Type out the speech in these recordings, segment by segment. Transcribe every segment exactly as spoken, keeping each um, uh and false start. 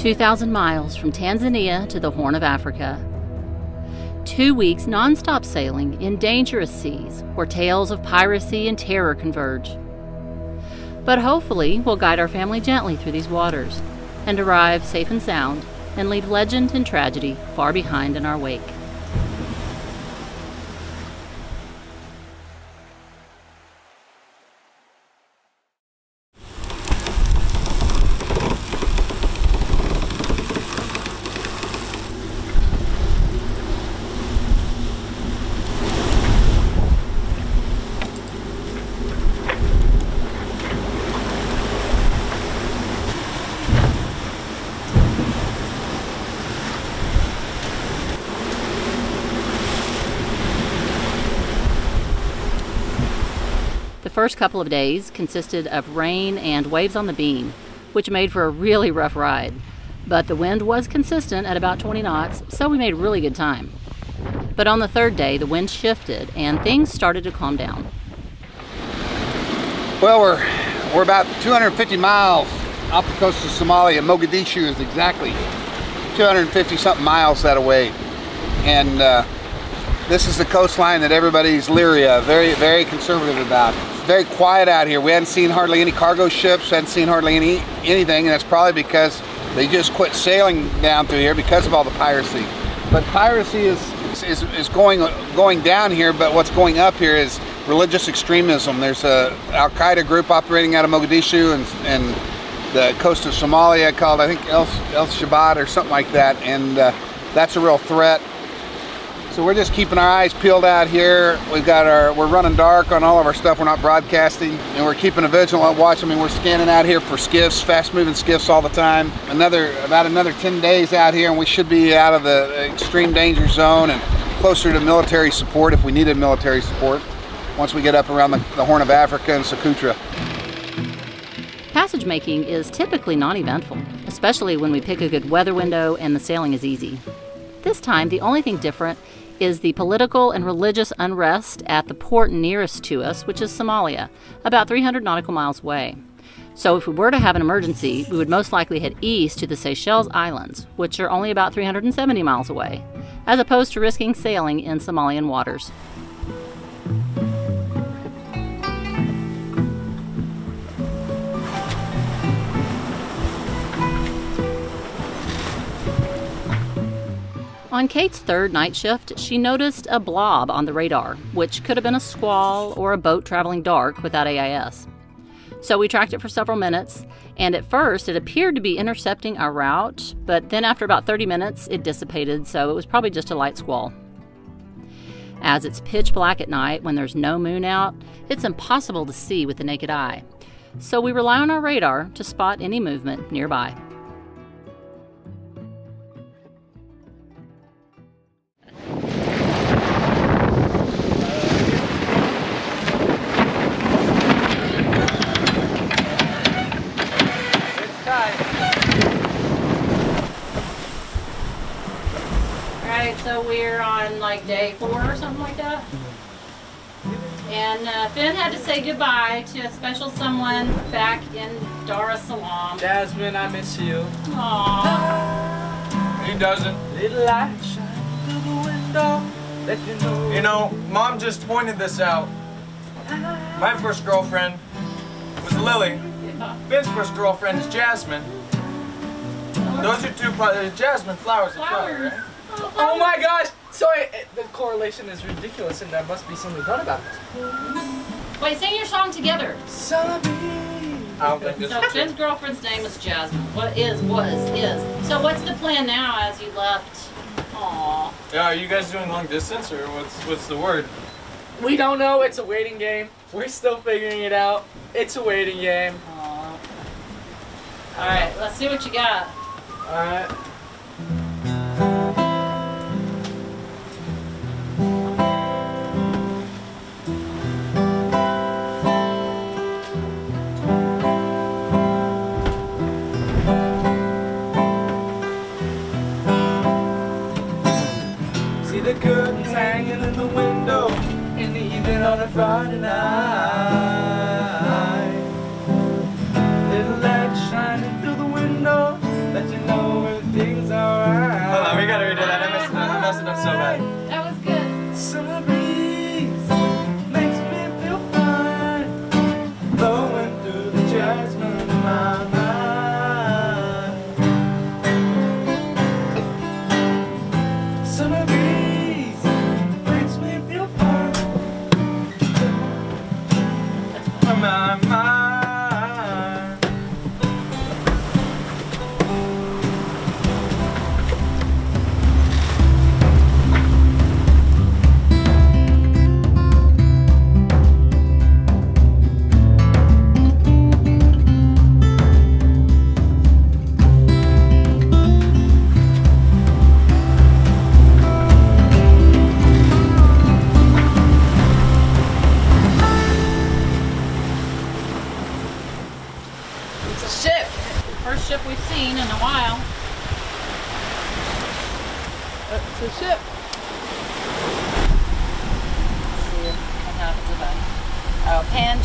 two thousand miles from Tanzania to the Horn of Africa. Two weeks non-stop sailing in dangerous seas where tales of piracy and terror converge. But hopefully we'll guide our family gently through these waters and arrive safe and sound and leave legend and tragedy far behind in our wake. The first couple of days consisted of rain and waves on the beam, which made for a really rough ride. But the wind was consistent at about twenty knots, so we made really good time. But on the third day, the wind shifted and things started to calm down. Well, we're, we're about two hundred fifty miles off the coast of Somalia. Mogadishu is exactly two hundred fifty something miles that away. And uh, this is the coastline that everybody's leery of, very, very conservative about. Very quiet out here. We hadn't seen hardly any cargo ships, hadn't seen hardly any anything, and that's probably because they just quit sailing down through here because of all the piracy. But piracy is is, is going going down here, but what's going up here is religious extremism. There's a Al-Qaeda group operating out of Mogadishu and and the coast of Somalia called, I think, al-Shabab or something like that, and uh, that's a real threat. So we're just keeping our eyes peeled out here. We've got our, we're running dark on all of our stuff. We're not broadcasting, and we're keeping a vigilant watch. I mean, we're scanning out here for skiffs, fast-moving skiffs all the time. Another, about another ten days out here, and we should be out of the extreme danger zone and closer to military support if we needed military support once we get up around the, the Horn of Africa and Socotra. Passage making is typically non-eventful, especially when we pick a good weather window and the sailing is easy. This time, the only thing different is the political and religious unrest at the port nearest to us, which is Somalia, about three hundred nautical miles away. So if we were to have an emergency, we would most likely head east to the Seychelles Islands, which are only about three hundred seventy miles away, as opposed to risking sailing in Somalian waters. On Kate's third night shift, she noticed a blob on the radar, which could have been a squall or a boat traveling dark without A I S. So we tracked it for several minutes, and at first it appeared to be intercepting our route, but then after about thirty minutes it dissipated, so it was probably just a light squall. As it's pitch black at night when there's no moon out, it's impossible to see with the naked eye. So we rely on our radar to spot any movement nearby. So we're on like day four or something like that. And uh, Finn had to say goodbye to a special someone back in Dar es Salaam. Jasmine, I miss you. Aww. He doesn't. Little light shine through the window. Let you know. You know, Mom just pointed this out. My first girlfriend was Lily. Yeah. Finn's first girlfriend is Jasmine. Those are two flowers. Jasmine flowers. Flowers. Flower, right? Oh my gosh! So I, the correlation is ridiculous, and there must be something done about this. Wait, sing your song together. I don't think this so Ben's girlfriend's name is Jasmine. What is, was, is. So what's the plan now as you left? Aww. Yeah, are you guys doing long distance, or what's what's the word? We don't know. It's a waiting game. We're still figuring it out. It's a waiting game. Aww. All right, let's see what you got. All right. On a Friday night, little light shining through the window, let you know.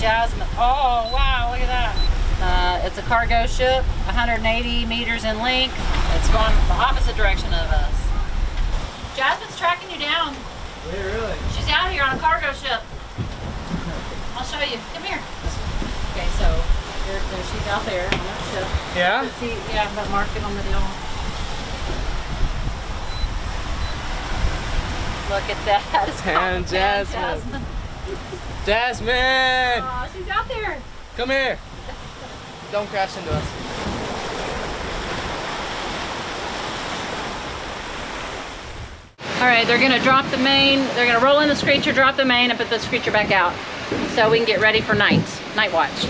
Jasmine. Oh, wow, look at that. Uh, it's a cargo ship, one hundred eighty meters in length. It's going the opposite direction of us. Jasmine's tracking you down. Wait, really? She's out here on a cargo ship. I'll show you. Come here. Okay, so there, there, she's out there on that ship. Yeah? You see, yeah, that marking on the deal. Look at that. It's called Jasmine. Jasmine. Jasmine! Aw, she's out there. Come here. Don't crash into us. All right, they're gonna drop the main. They're gonna roll in the screecher, drop the main, and put the screecher back out, so we can get ready for night, night watch.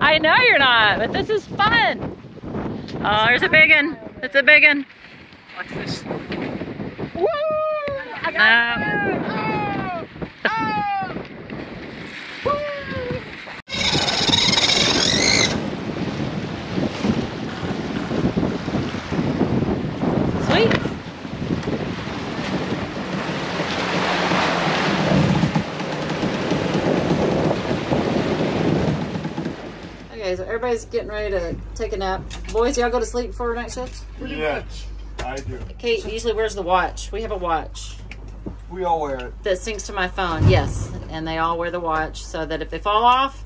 I know you're not, but this is fun. Oh, there's a big one. It's a big one. Watch this. Woo! I got uh, it. Oh, oh. Woo. Sweet. Okay, so everybody's getting ready to take a nap. Boys, y'all go to sleep before night shift? Pretty much. I do. Kate usually wears the watch. We have a watch. We all wear it. That syncs to my phone, yes. And they all wear the watch so that if they fall off,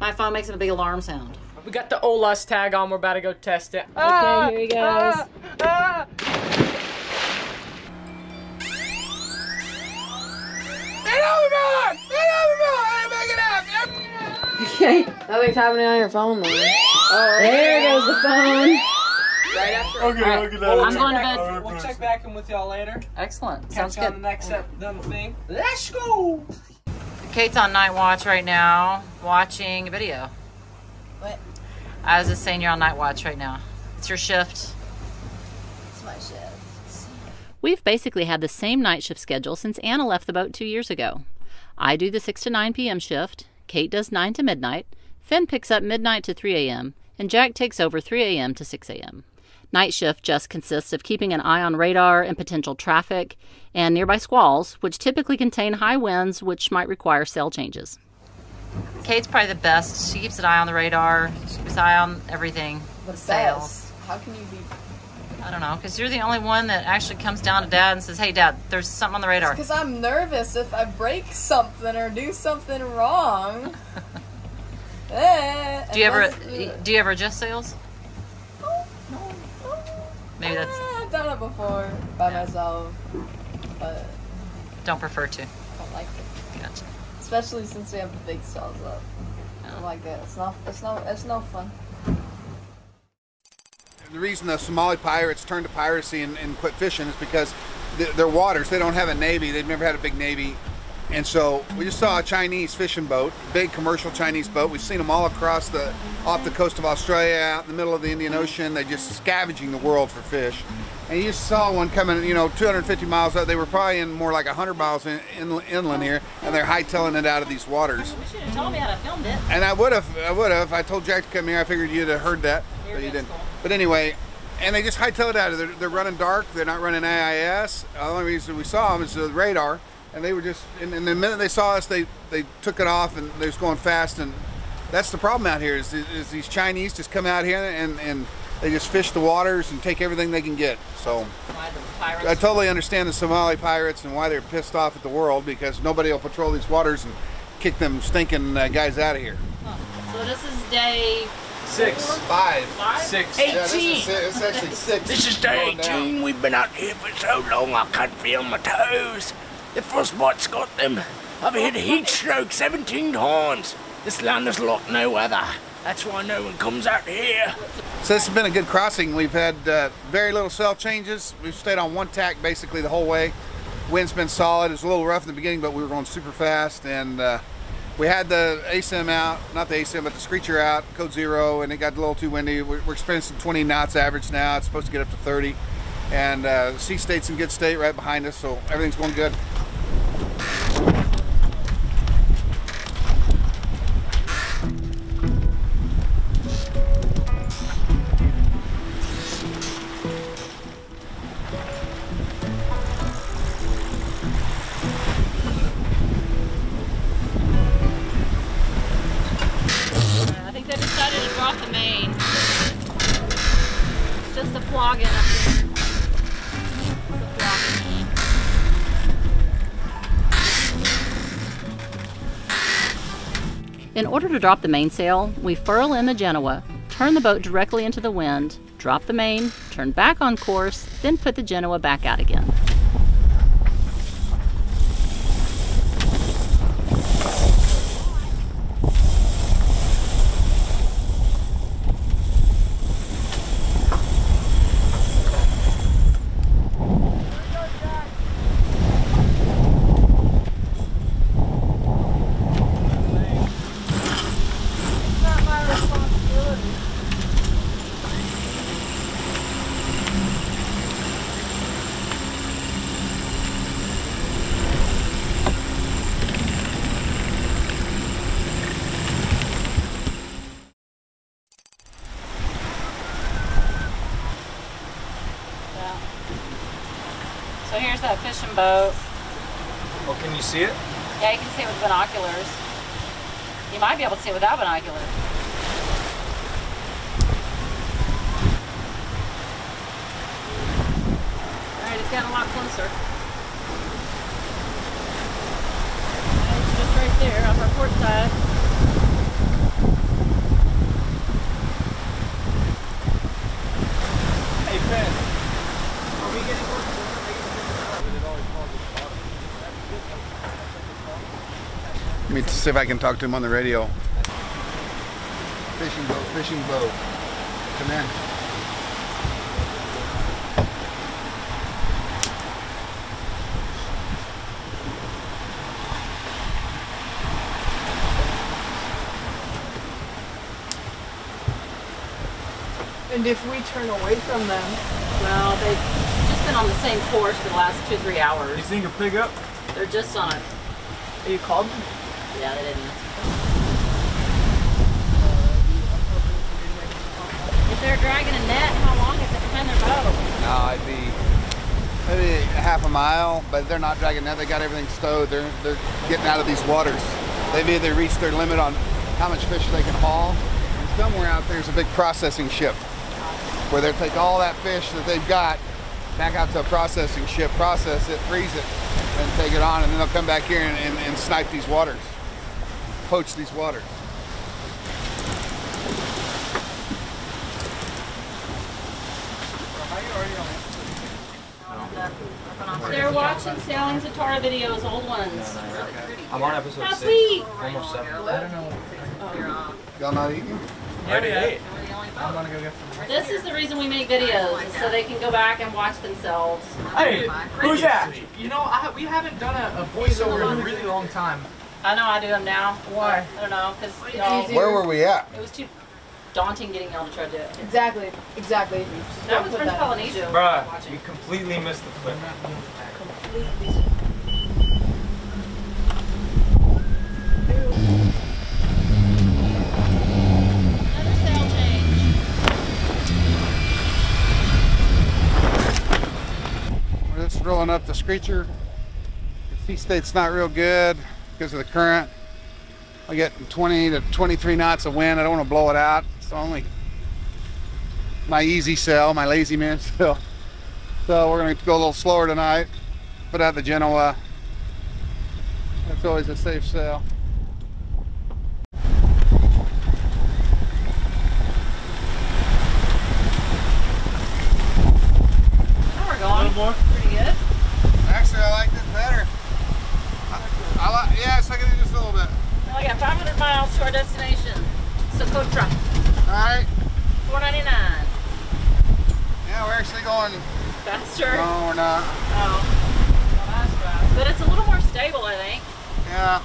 my phone makes a big alarm sound. We got the O L U S tag on. We're about to go test it. Ah, okay, here he goes. Ah, ah. Okay. Oh, we're typing it on your phone then. Oh, there yeah. goes the phone. Right after. Okay, right. Look at that. I'm going to bed. We'll check back in with y'all later. Excellent. Catch Sounds good. On the next step, done thing. Let's go. Kate's on night watch right now, watching a video. What? I was just saying you're on night watch right now. It's your shift. It's my shift. We've basically had the same night shift schedule since Anna left the boat two years ago. I do the six to nine P M shift. Kate does nine to midnight, Finn picks up midnight to three A M, and Jack takes over three A M to six A M Night shift just consists of keeping an eye on radar and potential traffic and nearby squalls, which typically contain high winds, which might require sail changes. Kate's probably the best. She keeps an eye on the radar. She keeps an eye on everything. But sails? How can you be... I don't know, because you're the only one that actually comes down to Dad and says, hey, Dad, there's something on the radar. Because I'm nervous if I break something or do something wrong. eh, do you ever good. do you ever adjust sails? Oh, no. Oh. Maybe that's... Ah, I've done it before by yeah. myself, but... Don't prefer to. I don't like it. Gotcha. Especially since we have the big sails up. Yeah. I don't like that. It's not, it's not, it's no fun. The reason the Somali pirates turned to piracy and, and quit fishing is because th their waters, they don't have a navy. They've never had a big navy. And so we just saw a Chinese fishing boat, big commercial Chinese boat. We've seen them all across the, off the coast of Australia, out in the middle of the Indian Ocean. They're just scavenging the world for fish. And you just saw one coming, you know, two hundred fifty miles out. They were probably in more like one hundred miles in, in, inland here, and they're hightailing it out of these waters. You should have told me how to film it. And I would have, I would have. I told Jack to come here. I figured you'd have heard that, but you didn't. But anyway, and they just hightailed out of it. They're, they're running dark. They're not running A I S. The only reason we saw them is the radar. And they were just, and, and the minute they saw us, they, they took it off and they was going fast. And that's the problem out here is, is these Chinese just come out here and, and they just fish the waters and take everything they can get. So I totally understand the Somali pirates and why they're pissed off at the world because nobody will patrol these waters and kick them stinking uh, guys out of here. Huh. So this is day... Six. Five. Five. Six. Eighteen. Yeah, this is, it's actually six. This is day eighteen. We've been out here for so long I can't feel my toes. The frostbite's got them. I've had a heat stroke seventeen times. This land is like no other. That's why no one comes out here. So this has been a good crossing. We've had uh, very little sail changes. We've stayed on one tack basically the whole way. Wind's been solid. It was a little rough in the beginning, but we were going super fast and uh, We had the A S I M out, not the A S I M, but the Screecher out, code zero, and it got a little too windy. We're, we're experiencing twenty knots average now. It's supposed to get up to thirty. And uh, sea state's in good state right behind us, so everything's going good. In order to drop the mainsail, we furl in the Genoa, turn the boat directly into the wind, drop the main, turn back on course, then put the Genoa back out again. So here's that fishing boat. Well, can you see it? Yeah, you can see it with binoculars. You might be able to see it without binoculars. All right, it's gotten a lot closer. And it's just right there on our port side. Let me see if I can talk to him on the radio. Fishing boat, fishing boat. Come in. And if we turn away from them? Well, they've just been on the same course for the last two, three hours. You think a pig up? They're just on it. Are you called them? Yeah, they didn't. If they're dragging a net, how long is it behind their boat? No, it'd be maybe half a mile, but they're not dragging a net. They got everything stowed. They're they're getting out of these waters. They've either reached their limit on how much fish they can haul. And somewhere out there's a big processing ship where they'll take all that fish that they've got back out to a processing ship, process it, freeze it, and take it on, and then they'll come back here and, and, and snipe these waters. Poach these waters. They're watching Sailing Zatara videos, old ones. I'm on episode How six. Sweet. Almost seven. I don't know. Oh. Y'all not eating? I already ate. I'm gonna go get some. This is the reason we make videos, is so they can go back and watch themselves. Hey, who's that? You know, I, we haven't done a, a voiceover in a really long time. I know I do them now. Why? I don't know, because y'all... Where were we at? It was too daunting getting y'all to try to do it. Exactly, exactly. Just that was French that Polynesia. Bruh, we completely missed the flip. Completely. Another sail change. We're just rolling up the Screecher. The sea state's not real good because of the current. I get twenty to twenty-three knots of wind. I don't want to blow it out. It's only my easy sail, my lazy man sail. So we're going to go a little slower tonight. Put out the Genoa. That's always a safe sail. Now we're going. A little more. Pretty good. Actually, I like this better. I like, yeah, it's like it just a little bit. Well, we got five hundred miles to our destination, Socotra. All right. four ninety-nine. Yeah, we're actually going faster. No, we're not. Oh, well, that's right. But it's a little more stable, I think. Yeah.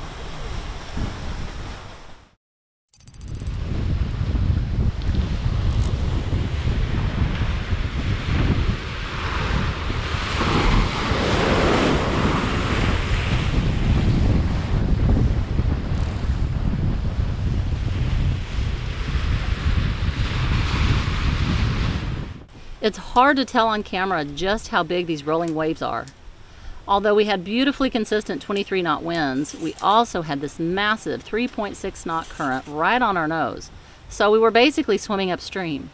It's hard to tell on camera just how big these rolling waves are. Although we had beautifully consistent twenty-three knot winds, we also had this massive three point six knot current right on our nose, so we were basically swimming upstream.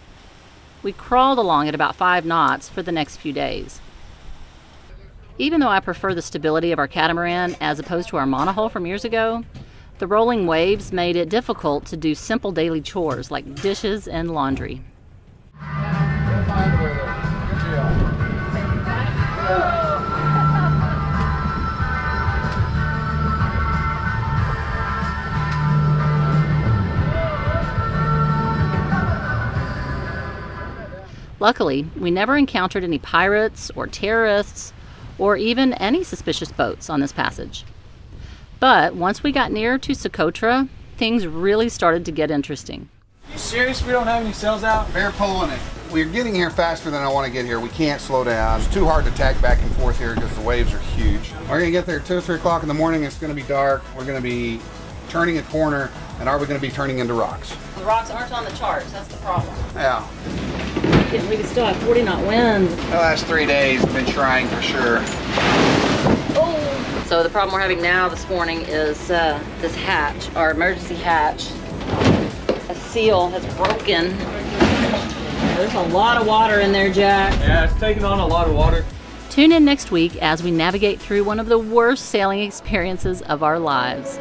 We crawled along at about five knots for the next few days. Even though I prefer the stability of our catamaran as opposed to our monohull from years ago, the rolling waves made it difficult to do simple daily chores like dishes and laundry. Luckily, we never encountered any pirates or terrorists or even any suspicious boats on this passage. But once we got near to Socotra, things really started to get interesting. Are you serious? We don't have any sails out? They're pulling it. We're getting here faster than I want to get here. We can't slow down. It's too hard to tack back and forth here because the waves are huge. We're going to get there at two or three o'clock in the morning. It's going to be dark. We're going to be turning a corner, and are we going to be turning into rocks? The rocks aren't on the charts. That's the problem. Yeah. Yeah, we can still have forty knot winds. The last three days have been trying for sure. Oh. So the problem we're having now this morning is uh, this hatch, our emergency hatch. A seal has broken. There's a lot of water in there, Jack. Yeah, it's taking on a lot of water. Tune in next week as we navigate through one of the worst sailing experiences of our lives.